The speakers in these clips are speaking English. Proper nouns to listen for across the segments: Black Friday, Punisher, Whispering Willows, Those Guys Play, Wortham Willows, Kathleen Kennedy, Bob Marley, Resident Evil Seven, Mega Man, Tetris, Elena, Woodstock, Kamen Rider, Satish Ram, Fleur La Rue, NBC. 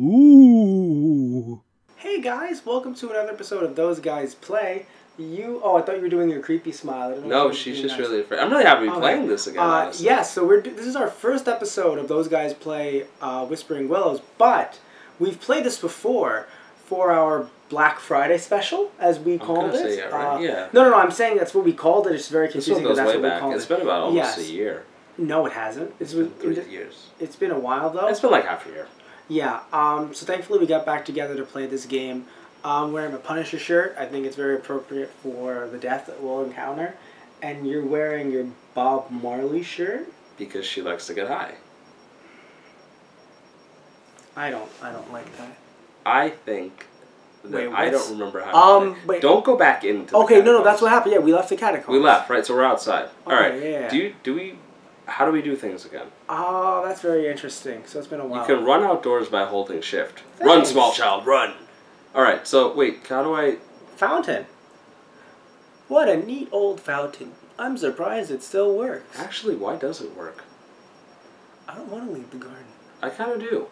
Ooh. Hey guys, welcome to another episode of Those Guys Play. Oh, I thought you were doing your creepy smile. No, she's just really afraid. I'm really happy to be playing this again, honestly. Yes, so this is our first episode of Those Guys Play Whispering Willows, but we've played this before for our Black Friday special, as we called it. Yeah, right? Yeah. No, I'm saying that's what we called it. It's very confusing, but that's what we called it. It's been about almost a year. No, it hasn't. It's been 3 years. It's been a while, though. It's been like half a year. Yeah, so thankfully we got back together to play this game. I'm wearing a Punisher shirt. I think it's very appropriate for the death that we'll encounter. And you're wearing your Bob Marley shirt? Because she likes to get high. I don't like that. I think that I don't remember how to play. Don't go back into the catacombs. No, that's what happened. Yeah, we left the catacombs. We left, right? So we're outside. Alright. Yeah. How do we do things again? Oh, that's very interesting. So it's been a while. You can run outdoors by holding shift. Thanks. Run, small child, run! Alright, so wait, how do I... Fountain. What a neat old fountain. I'm surprised it still works. Actually, why does it work? I don't want to leave the garden. I kind of do.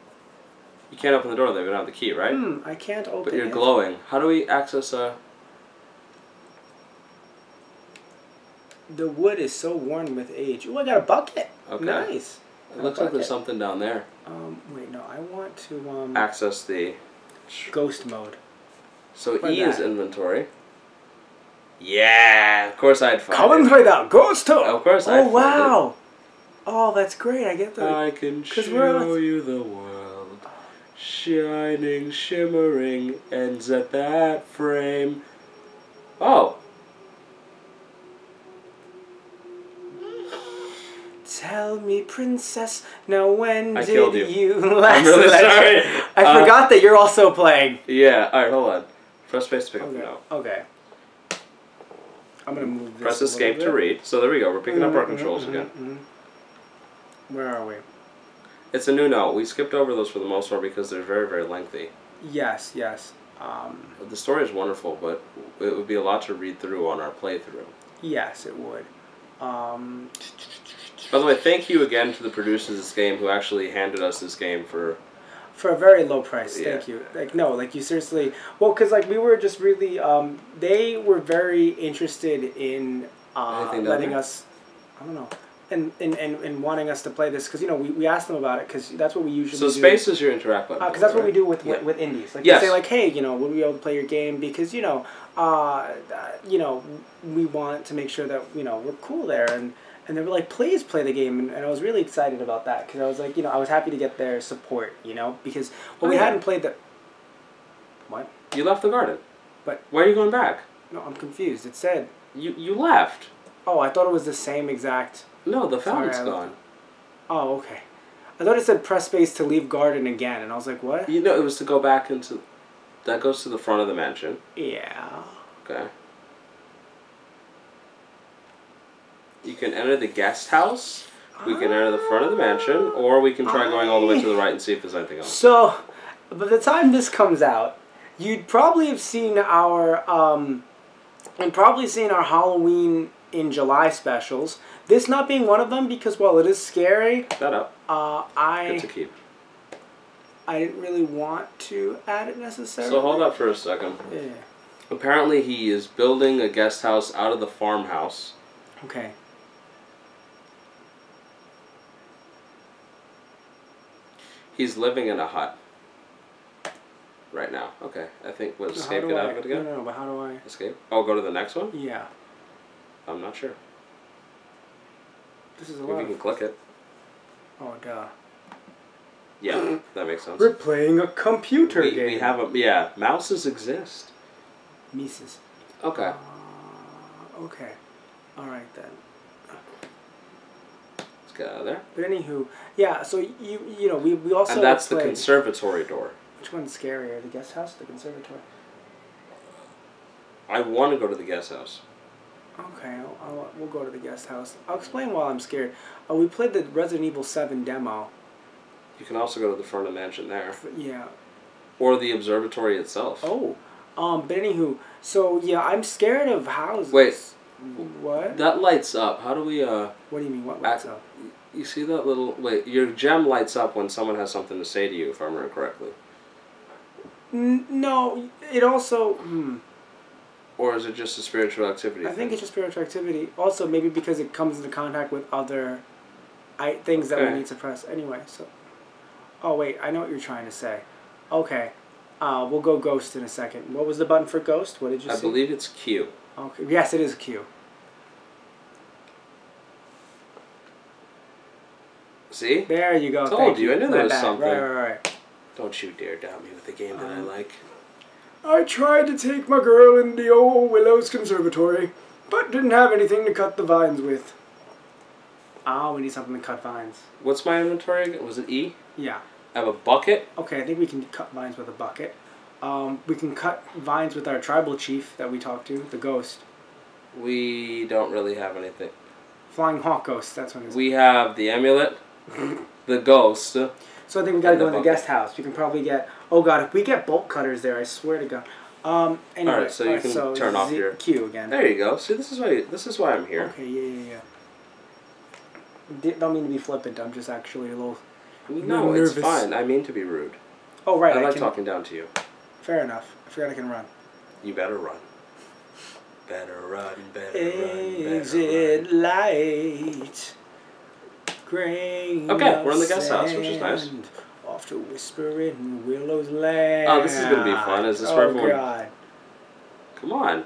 You can't open the door, though. We don't have the key, right? I can't open it. But you're glowing. How do we access a... The wood is so worn with age. Ooh, I got a bucket. Okay. Nice. It looks like there's something down there. Wait, no, I want to, access the... Ghost mode. So E is inventory. Yeah, of course I'd find it. Come and play that ghost mode. Of course I'd find it. Oh, wow. Oh, that's great. I get that. I can show you the world. Shining, shimmering, ends at that frame. Oh. Tell me, princess, now when did you last... I'm really sorry. I forgot that you're also playing. Yeah, alright, hold on. Press space to pick up now. Okay. I'm going to move this. Press escape to read. So there we go. We're picking up our controls again. Where are we? It's a new note. We skipped over those for the most part because they're very, very lengthy. Yes, yes. The story is wonderful, but it would be a lot to read through on our playthrough. Yes, it would. By the way, thank you again to the producers of this game who actually handed us this game for... For a very low price, thank you. Like, no, like, you seriously... Well, because, like, we were just really... they were very interested in letting us... I don't know. And wanting us to play this, because, you know, we asked them about it, because that's what we usually do. So space is your interact button. Because that's what we do with indies. Like, they say, like, hey, you know, would we be able to play your game? Because, you know, we want to make sure that, you know, we're cool there, and they were like, please play the game. And I was really excited about that because I was like, you know, I was happy to get their support, you know, because we hadn't played the... What? You left the garden. But... Why are you going back? No, I'm confused. It said... You left. Oh, I thought it was the same exact... No, the fountain's gone. Oh, okay. I thought it said press space to leave garden again, and I was like, what? You know, it was to go back into... That goes to the front of the mansion. Yeah. Okay. You can enter the guest house, we can enter the front of the mansion, or we can try going all the way to the right and see if there's anything else. So, by the time this comes out, you'd probably have seen our, Halloween in July specials. This not being one of them because, well, it is scary. Shut up. Good to keep. I didn't really want to add it necessarily. So hold up for a second. Yeah. Apparently he is building a guest house out of the farmhouse. Okay. He's living in a hut right now. Okay, I think we'll escape it out of it again. No, but how do I... Escape? Oh, go to the next one? Yeah. I'm not sure. This is a lot. Maybe you can click it. Oh, duh. Yeah, that makes sense. We're playing a computer game. We have a... Yeah, mouses exist. Mises. Okay. Okay. Alright then. Out of there. But anywho, yeah. So you know we also and that's the conservatory door. Which one's scarier, the guest house, or the conservatory? I want to go to the guest house. Okay, we'll go to the guest house. I'll explain while I'm scared. We played the Resident Evil 7 demo. You can also go to the front of the mansion there. Yeah. Or the observatory itself. Oh, but anywho, so yeah, I'm scared of houses. Wait. What? That lights up. How do we, What do you mean, what lights up? You see that little... Wait, your gem lights up when someone has something to say to you, if I remember correctly. No, it also... Or is it just a spiritual activity? I think it's just spiritual activity. Also, maybe because it comes into contact with other things that we need to press. Anyway, so... Oh, wait, I know what you're trying to say. Okay, we'll go ghost in a second. What was the button for ghost? What did you see? I believe it's Q. Okay. Yes, it is Q. See? There you go. Told you. I knew there was something. Right. Don't you dare doubt me with a game that I like. I tried to take my girl in the old Willows Conservatory, but didn't have anything to cut the vines with. Ah, we need something to cut vines. What's my inventory again? Was it E? Yeah. I have a bucket. Okay, I think we can cut vines with a bucket. We can cut vines with our tribal chief that we talked to, the ghost. We don't really have anything. Flying hawk ghost, that's what it is. We have the amulet, the ghost. So I think we gotta go in the guest house. We can probably get... Oh god, if we get bolt cutters there, I swear to god. Anyway, all right, so you can turn off your Q again. There you go. See, this is why I'm here. Okay, yeah. Don't mean to be flippant. I'm just actually a little... No, nervous. It's fine. I mean to be rude. Oh, right. I like talking down to you. Fair enough. I forgot I can run. You better run. Better run, better Exit light. Okay, we're in the guest house, which is nice. Off to Whispering Willows Land. Oh, this is going to be fun. Is this where everyone... God. Come on.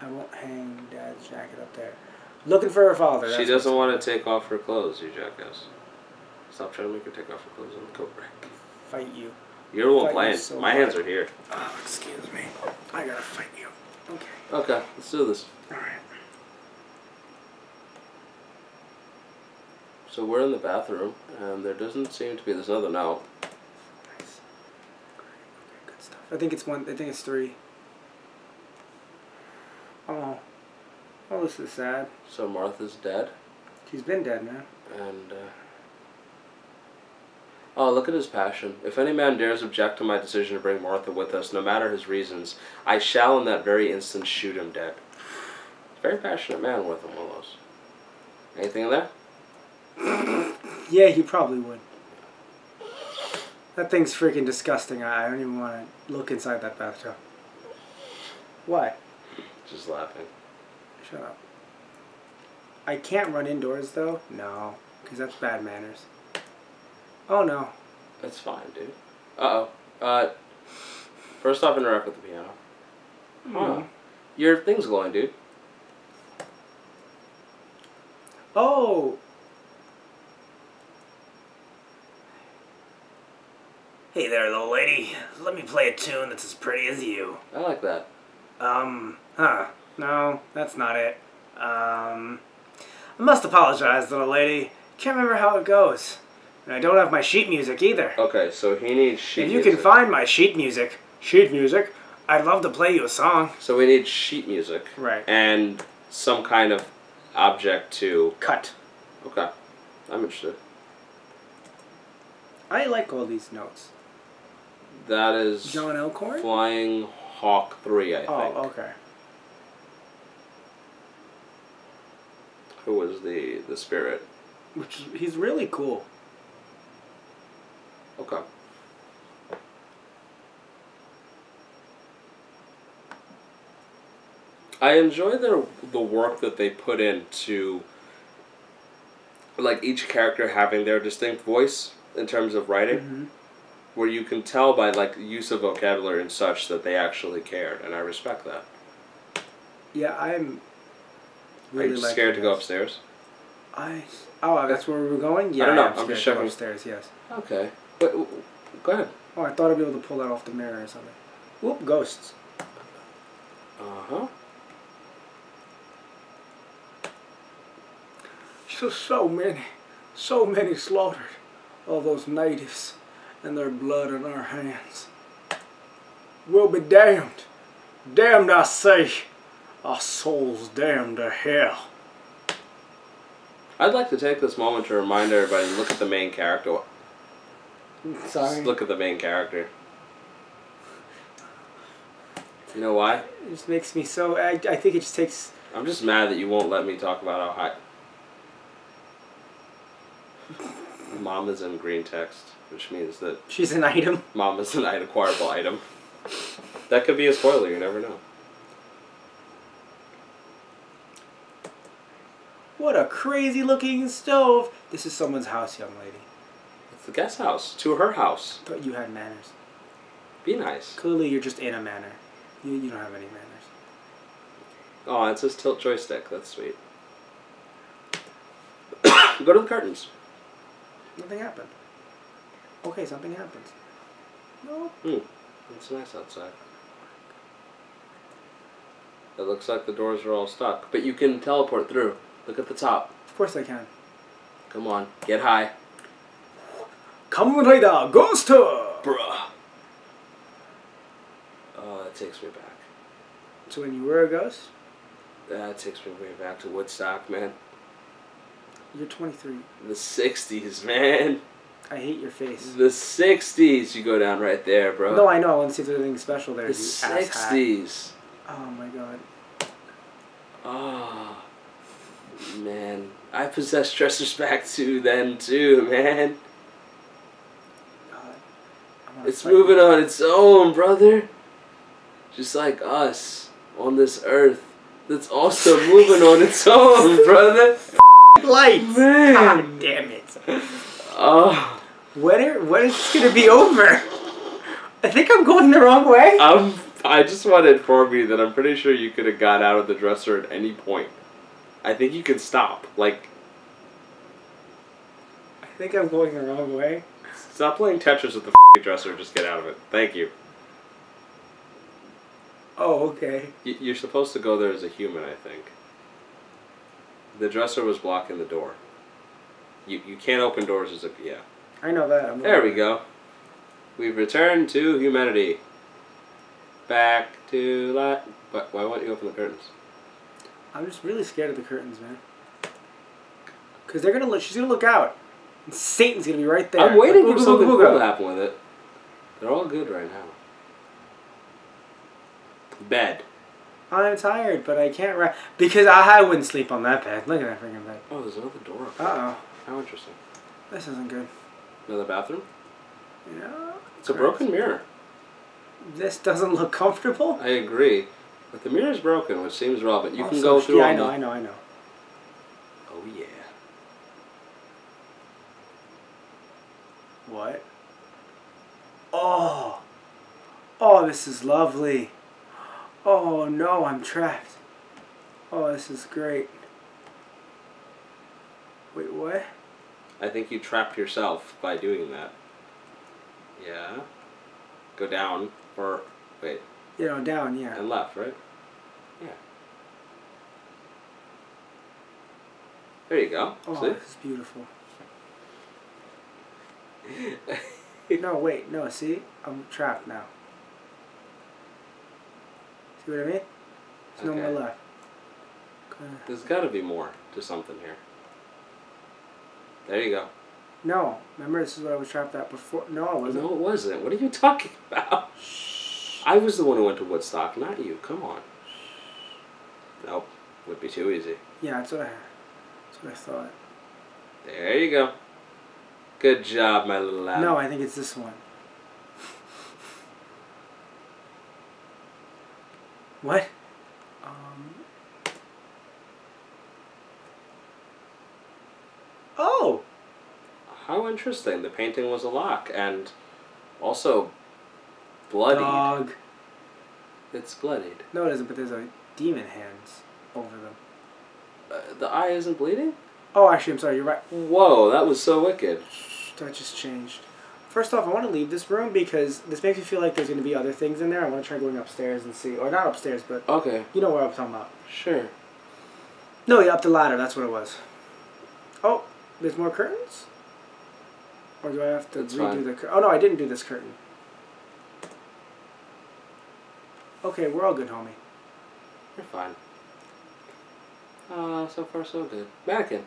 I won't hang Dad's jacket up there. Looking for her father. She doesn't want to take off her clothes, you jackass. Stop trying to make her take off her clothes on the coat rack. Fight you. You're the one playing. So my hands are here. Oh, excuse me. I gotta fight you. Okay. Okay, let's do this. Alright. So we're in the bathroom, and there doesn't seem to be this other note. Nice. Okay, good stuff. I think it's one. I think it's three. Oh. Oh, this is sad. So Martha's dead. She's been dead, man. And, oh, look at his passion. If any man dares object to my decision to bring Martha with us, no matter his reasons, I shall in that very instant shoot him dead. Very passionate man, Wortham Willows. Anything in there? Yeah, he probably would. That thing's freaking disgusting. I don't even want to look inside that bathtub. Why? Just laughing. Shut up. I can't run indoors, though? No, because that's bad manners. Oh, no. That's fine, dude. Uh-oh. First off, interact with the piano. Huh. Your thing's glowing, dude. Oh! Hey there, little lady. Let me play a tune that's as pretty as you. I like that. No, that's not it. I must apologize, little lady. Can't remember how it goes. And I don't have my sheet music either. Okay, so he needs sheet music. If you can find my sheet music, I'd love to play you a song. So we need sheet music. Right. And some kind of object to... Cut. Okay. I'm interested. I like all these notes. That is... John Elkhorn? Flying Hawk 3, I think. Oh, okay. Who was the spirit? Which, he's really cool. Okay. I enjoy the work that they put into, like, each character having their distinct voice in terms of writing, where you can tell by, like, use of vocabulary and such that they actually cared, and I respect that. Yeah, I'm really... Are you scared to go upstairs? Oh, that's where we were going? Yeah, I don't know. I'm just checking upstairs, yes. Okay. Wait, go ahead. Oh, I thought I'd be able to pull that off the mirror or something. Whoop, ghosts. Uh-huh. Just so many slaughtered. All those natives and their blood on our hands. We'll be damned. Damned, I say. Our souls damned to hell. I'd like to take this moment to remind everybody to look at the main character. Sorry. Just look at the main character. You know why? It just makes me so... I think it just takes... I'm just mad that you won't let me talk about how high... Mom is in green text, which means that... she's an item. Mom is an acquirable item. That could be a spoiler, you never know. What a crazy looking stove! This is someone's house, young lady. It's the guest house, to her house. I thought you had manners. Be nice. Clearly you're just in a manor. You don't have any manners. Oh, it says tilt joystick, that's sweet. Go to the curtains. Nothing happened. Okay, something happens. No. Hmm. It's nice outside. It looks like the doors are all stuck, but you can teleport through. Look at the top. Of course I can. Come on, get high. Kamen Rider Ghost Tour! Bruh. Oh, that takes me back. So when you were a ghost? That takes me way back to Woodstock, man. You're 23. The 60s, man. I hate your face. The 60s. You go down right there, bro. No, I know. I want to see if there's anything special there. The 60s. Oh, my God. Oh, man. I possessed Stress Respect to then, too, man. God. It's moving on its own, brother. Just like us on this earth. That's also moving on its own, brother. Lights! Man. God damn it. Oh. When is this gonna be over? I think I'm going the wrong way. I just want to inform you that I'm pretty sure you could have got out of the dresser at any point. I think you can stop. Like, I think I'm going the wrong way. Stop playing Tetris with the dresser. Just get out of it. Thank you. Oh, okay. You're supposed to go there as a human, I think. The dresser was blocking the door. You can't open doors as a... yeah. I know that. There we go. We've returned to humanity. Back to life. Why won't you open the curtains? I'm just really scared of the curtains, man. Because they're going to look... she's going to look out. And Satan's going to be right there. I'm waiting for something cool to happen with it. They're all good right now. Bed. I'm tired, but I can't rest because I wouldn't sleep on that bed. Look at that freaking bed. Oh, there's another door up there. Uh-oh. How interesting. This isn't good. Another bathroom? Yeah. It's a broken mirror. This doesn't look comfortable. I agree. But the mirror's broken, which seems relevant. You can go through all the... yeah, I know. Oh, yeah. What? Oh. Oh, this is lovely. Oh no, I'm trapped. Oh, this is great. Wait, what? I think you trapped yourself by doing that. Yeah. Go down, or wait. Yeah, no, down, yeah. And left, right? Yeah. There you go. Oh, see? This is beautiful. No, wait, no, see? I'm trapped now. See what I mean? There's no more left. There's got to be more to something here. There you go. No. Remember, this is what I was trapped at before. No, it wasn't. No, it wasn't. What are you talking about? Shh. I was the one who went to Woodstock, not you. Come on. Nope. Would be too easy. Yeah, that's what I thought. There you go. Good job, my little lad. No, I think it's this one. What? Oh! How interesting. The painting was a lock and also bloodied. Dog. It's bloodied. No, it isn't, but there's a demon hands over them. The eye isn't bleeding? Oh, actually, I'm sorry, you're right. Whoa, that was so wicked. That just changed. First off, I want to leave this room because this makes me feel like there's going to be other things in there. I want to try going upstairs and see. Or not upstairs, but... okay. You know what I'm talking about. Sure. No, yeah, up the ladder. That's what it was. Oh, there's more curtains? Or do I have to redo the curtain? Oh, no, I didn't do this curtain. Okay, we're all good, homie. You're fine. So far, so good. Mannequin.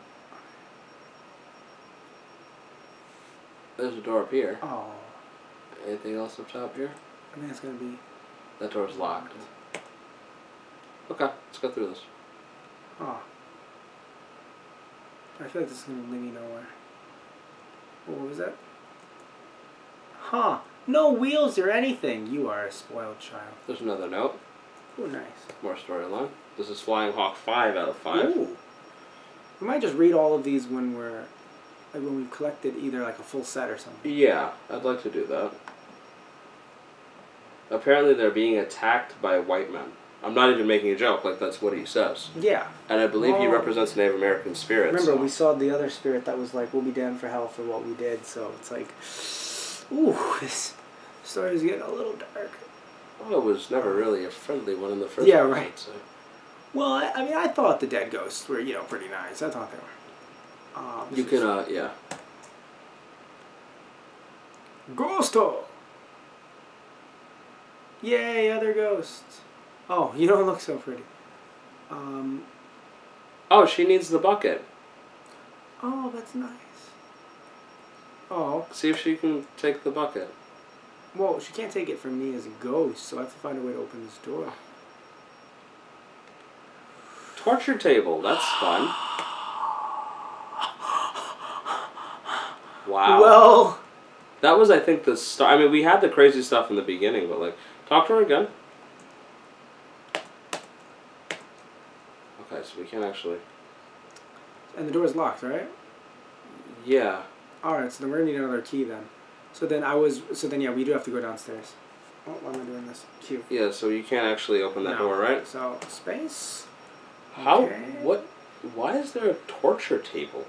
There's a door up here. Oh. Anything else up top here? I think it's going to be... that door's locked. Okay, let's go through this. Oh. I feel like this is going to lead me nowhere. What was that? Huh. No wheels or anything. You are a spoiled child. There's another note. Oh, nice. More storyline. This is Flying Hawk 5 out of 5. Ooh. We might just read all of these when we're... like when we've collected either like a full set or something. Yeah, I'd like to do that. Apparently they're being attacked by white men. I'm not even making a joke, like that's what he says. Yeah. And I believe he represents Native American spirits. Remember, so we saw the other spirit that was like, we'll be damned for hell for what we did, so it's like... Ooh, this story's getting a little dark. Well, it was never really a friendly one in the first place. Yeah, right. So. Well, I mean, I thought the dead ghosts were, you know, pretty nice. I thought they were. You can, yeah. Ghost hole! Yay, other ghosts. Oh, you don't look so pretty. Oh, she needs the bucket. Oh, that's nice. Oh. See if she can take the bucket. Well, she can't take it from me as a ghost, so I have to find a way to open this door. Torture table, that's fun. Wow. Well, that was, I think, the start. I mean, we had the crazy stuff in the beginning, but, like, talk to her again. Okay, so we can't actually. And the door's locked, right? Yeah. Alright, so then we're going to need another key then. So then I was, yeah, we do have to go downstairs. Oh, why am I doing this? Q. Yeah, so you can't actually open that door, right? So, space. How, what, why is there a torture table?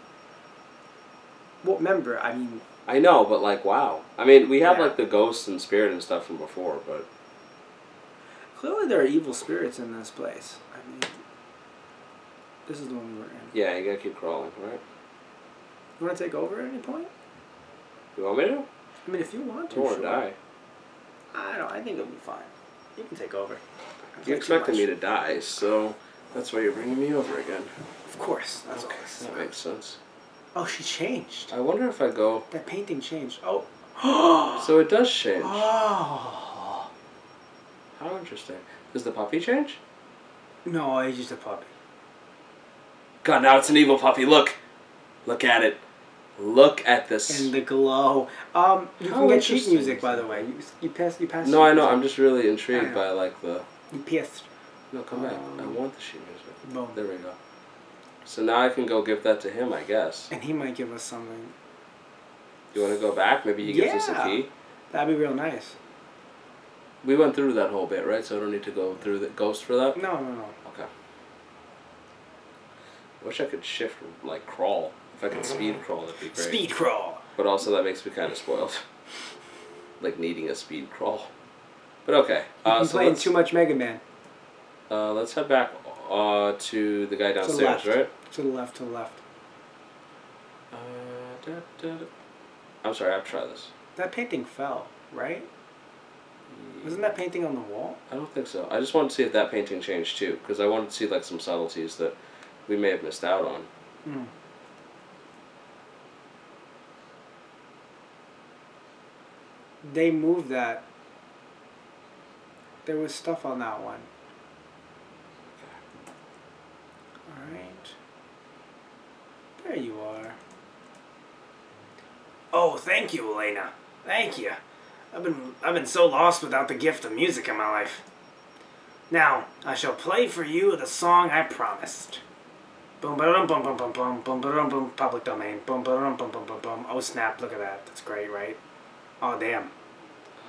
Well, remember, I mean... I know, but, like, wow. I mean, we have, like, the ghosts and spirit and stuff from before, but... Clearly there are evil spirits in this place. I mean, this is the one we were in. Yeah, you gotta keep crawling, right? You wanna take over at any point? You want me to? I mean, if you want to, or sure. Die. I don't, I think it'll be fine. You can take over. You're expecting me to die, so that's why you're bringing me over again. Of course, that's okay. That makes sense. Oh, she changed. I wonder if I go... That painting changed. Oh. So it does change. Oh. How interesting. Does the puppy change? No, he's just a puppy. God, now it's an evil puppy. Look. Look at it. Look at this. And the glow. You can get sheet music, by the way. You passed No, I know. Music. I'm just really intrigued by, like, the... You passed. No, come back. I want the sheet music. Boom. There we go. So now I can go give that to him, I guess. And he might give us something. You want to go back? Maybe he gives us a key? That'd be real nice. We went through that whole bit, right? So I don't need to go through the ghost for that? No, no, no. Okay. I wish I could shift, like, crawl. If I could speed crawl, that'd be great. Speed crawl! But also that makes me kind of spoiled. Like, needing a speed crawl. But okay. You're playing too much Mega Man. Let's head back to the guy downstairs, right? To the left, I'm sorry, I'll try this. That painting fell, right? Wasn't that painting on the wall? I don't think so. I just wanted to see if that painting changed too, because I wanted to see like some subtleties that we may have missed out on. Mm. They moved that. There was stuff on that one. Alright. There you are. Oh, thank you, Elena. Thank you. I've been so lost without the gift of music in my life. Now, I shall play for you the song I promised. Boom ba-dum bum bum bum bum bum ba-dum bum, public domain. Boom ba-dum bum bum bum bum. Oh snap, look at that. That's great, right? Oh damn.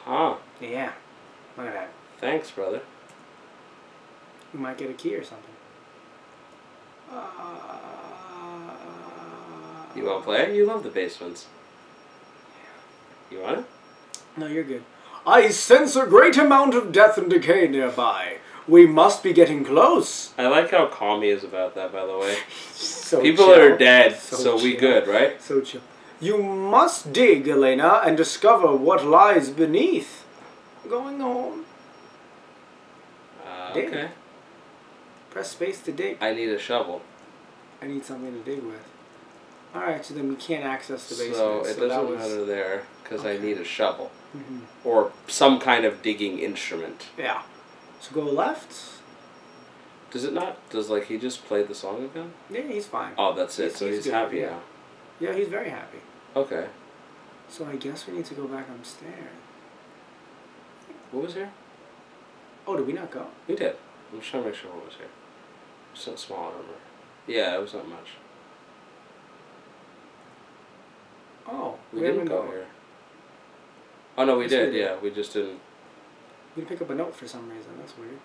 Huh. Yeah. Look at that. Thanks, brother. We might get a key or something. You want to play? You love the basements. Yeah. You want it? No, you're good. I sense a great amount of death and decay nearby. We must be getting close. I like how calm he is about that, by the way. So people chill. Are dead, so we good, right? So chill. You must dig, Elena, and discover what lies beneath. Going home. Okay. Dig. Press space to dig. I need a shovel. I need something to dig with. Alright, so then we can't access the basement. So it doesn't matter there, because I need a shovel. Mm-hmm. Or some kind of digging instrument. Yeah. So go left. Does it not? Does, like, he just play the song again? Yeah, he's fine. Oh, that's it. So he's happy now. Yeah, he's very happy. Okay. So I guess we need to go back upstairs. What was here? Oh, did we not go? We did. I'm just trying to make sure what was here. It was something small, I remember. Yeah, it was not much. Oh, we didn't go here. Oh no, we did. Yeah, we just didn't. We pick up a note for some reason. That's weird.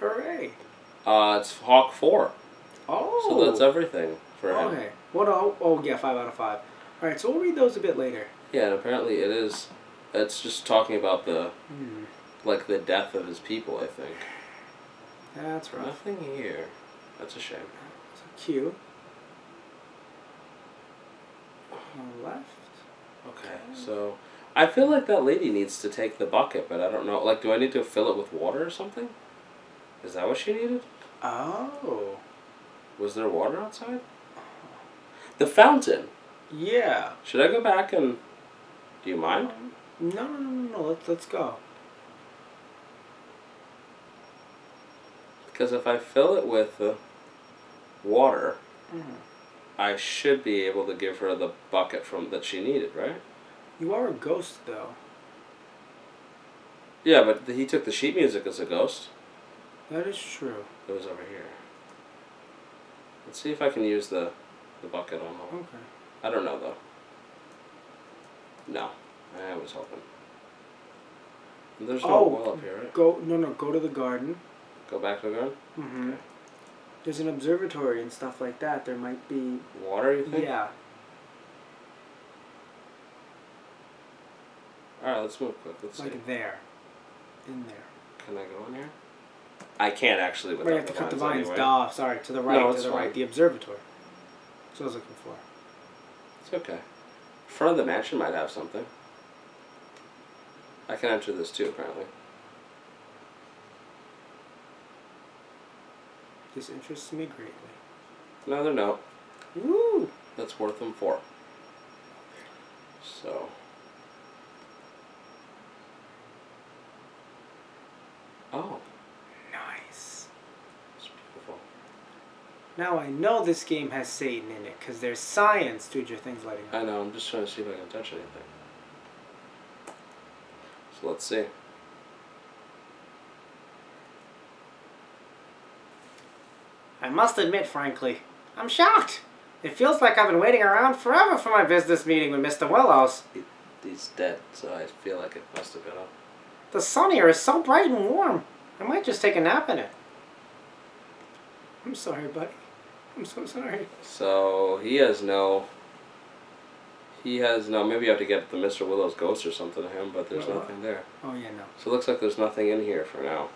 Hooray! It's Hawk 4. Oh. So that's everything for him. Okay. What? Oh yeah, 5 out of 5. All right, so we'll read those a bit later. Yeah, and apparently it is. It's just talking about the, like the death of his people. I think. That's right. Nothing here. That's a shame. So cute. On the left. Okay, so I feel like that lady needs to take the bucket, but I don't know. Like, do I need to fill it with water or something? Is that what she needed? Oh. Was there water outside? The fountain. Yeah. Should I go back and? Do you mind? No. Let's go. Because if I fill it with water. Mm-hmm. I should be able to give her the bucket from that she needed, right? You are a ghost, though. Yeah, but he took the sheet music as a ghost. That is true. It was over here. Let's see if I can use the bucket on the... Okay. I don't know, though. No. I was hoping. There's no wall up here, right? No, go to the garden. Go back to the garden? Mm-hmm. Okay. There's an observatory and stuff like that. There might be... Water, you think? Yeah. Alright, let's move quick. Let's see. Like there. In there. Can I go in here? I can't actually without the vines. You have to cut the vines. Anyway. Duh, sorry, to the right, no, to the right. The observatory. That's what I was looking for. It's okay. Front of the mansion might have something. I can enter this too, apparently. This interests me greatly. Another note. Woo! That's worth them 4. So. Oh. Nice. It's beautiful. Now I know this game has Satan in it, because there's science to your things lighting up. I know, I'm just trying to see if I can touch anything. So let's see. I must admit, frankly, I'm shocked. It feels like I've been waiting around forever for my business meeting with Mr. Willows. He's dead, so I feel like it must have been up. The sun here is so bright and warm. I might just take a nap in it. I'm sorry, buddy. I'm so sorry. So, he has no... Maybe you have to get the Mr. Willows ghost or something to him, but there's nothing there. Oh, yeah, no. So it looks like there's nothing in here for now.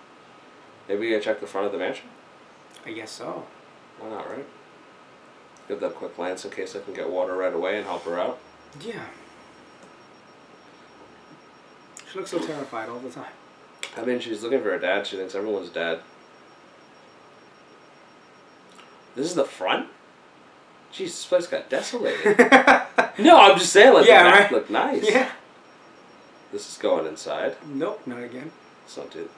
Maybe you gotta check the front of the mansion? I guess so. Why not, right? Give that a quick glance in case I can get water right away and help her out. Yeah. She looks so terrified all the time. I mean, she's looking for her dad. She thinks everyone's dead. This is the front? Jesus, this place got desolated. No, I'm just saying, like, yeah, the map looked nice. Yeah. This is going inside. Nope, not again. Let's not do it.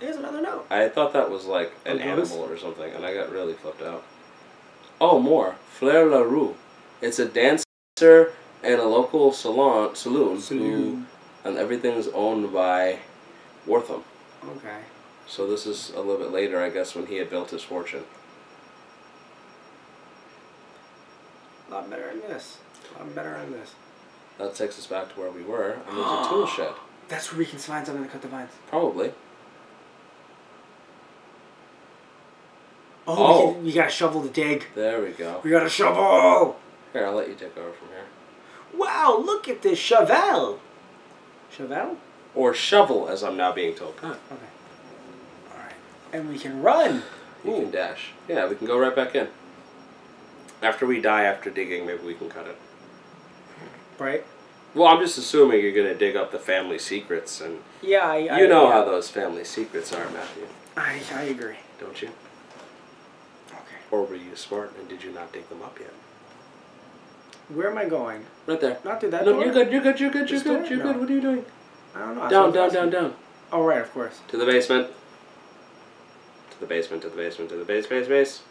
Here's another note. I thought that was like an animal or something, and I got really flipped out. Oh, more. Fleur La Rue. It's a dancer and a local saloon. And everything's owned by Wortham. Okay. So this is a little bit later, I guess, when he had built his fortune. A lot better than this. A lot better than this. That takes us back to where we were, and there's a tool shed. That's where we can find something to cut the vines. Probably. Oh, you gotta shovel to dig. There we go. We gotta shovel! Here, I'll let you take over from here. Wow, look at this shovel! Shovel? Or shovel, as I'm now being told. Huh. Okay. Alright. And we can run! You can dash. Yeah, we can go right back in. After we die after digging, maybe we can cut it. Right? Well, I'm just assuming you're gonna dig up the family secrets and... Yeah, you know how those family secrets are, Matthew. I agree. Don't you? Or were you smart and did you not dig them up yet? Where am I going? Right there. Not through that door. No, you're good. What are you doing? I don't know. Down. Oh, right, of course. To the basement. To the base.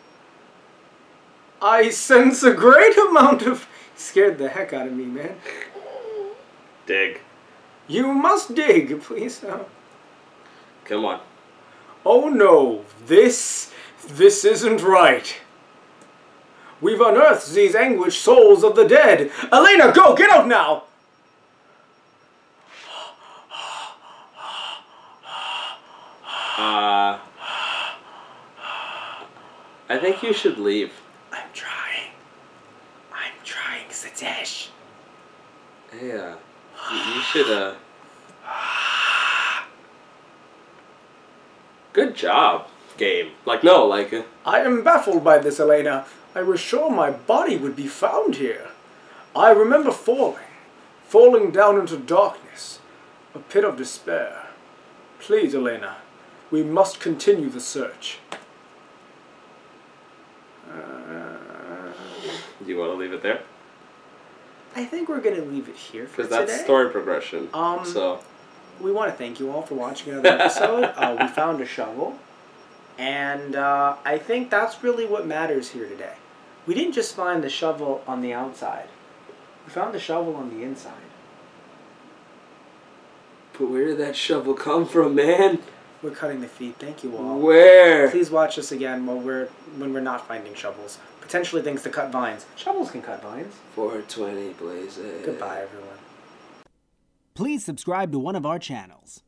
I sense a great amount of Scared the heck out of me, man. Dig. You must dig, please. Oh. Come on. Oh no, this isn't right. We've unearthed these anguished souls of the dead. Elena, go, get out now! I think you should leave. I'm trying, Satish. Yeah. You should, Good job, game. Like, no, like... I am baffled by this, Elena. I was sure my body would be found here. I remember falling down into darkness, a pit of despair. Please, Elena, we must continue the search. Do you want to leave it there? I think we're going to leave it here for today. Because that's story progression. We want to thank you all for watching another episode. We found a shovel. And I think that's really what matters here today. We didn't just find the shovel on the outside. We found the shovel on the inside. But where did that shovel come from, man? We're cutting the feed. Thank you all. Where? Please watch us again when we're not finding shovels. Potentially things to cut vines. Shovels can cut vines. 420 blazes. Goodbye, everyone. Please subscribe to one of our channels.